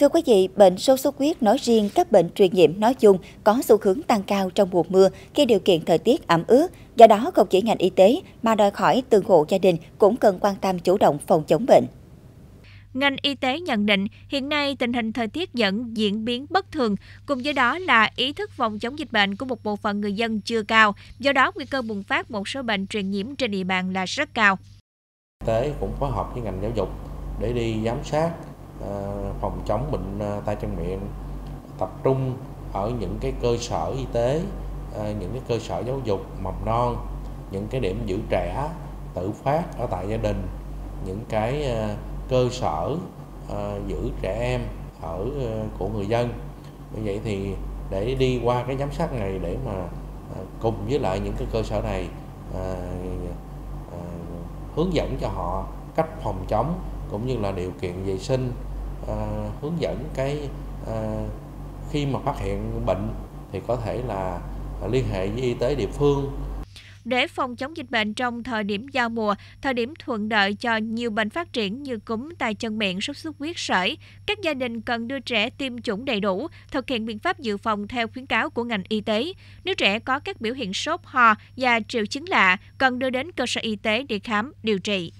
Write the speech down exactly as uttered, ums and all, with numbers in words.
Thưa quý vị, bệnh sốt xuất huyết nói riêng, các bệnh truyền nhiễm nói chung có xu hướng tăng cao trong mùa mưa khi điều kiện thời tiết ẩm ướt. Do đó, không chỉ ngành y tế mà đòi hỏi từng hộ gia đình cũng cần quan tâm chủ động phòng chống bệnh. Ngành y tế nhận định hiện nay tình hình thời tiết dẫn diễn biến bất thường, cùng với đó là ý thức phòng chống dịch bệnh của một bộ phận người dân chưa cao, do đó nguy cơ bùng phát một số bệnh truyền nhiễm trên địa bàn là rất cao. Y tế cũng phối hợp với ngành giáo dục để đi giám sát phòng chống bệnh tay chân miệng, tập trung ở những cái cơ sở y tế, những cái cơ sở giáo dục mầm non, những cái điểm giữ trẻ tự phát ở tại gia đình, những cái cơ sở giữ trẻ em ở của người dân. Như vậy thì để đi qua cái giám sát này để mà cùng với lại những cái cơ sở này hướng dẫn cho họ cách phòng chống cũng như là điều kiện vệ sinh, à, hướng dẫn cái à, khi mà phát hiện bệnh thì có thể là liên hệ với y tế địa phương. Để phòng chống dịch bệnh trong thời điểm giao mùa, thời điểm thuận lợi cho nhiều bệnh phát triển như cúm, tay chân miệng, sốt xuất huyết, sởi, các gia đình cần đưa trẻ tiêm chủng đầy đủ, thực hiện biện pháp dự phòng theo khuyến cáo của ngành y tế. Nếu trẻ có các biểu hiện sốt, ho và triệu chứng lạ, cần đưa đến cơ sở y tế để khám, điều trị.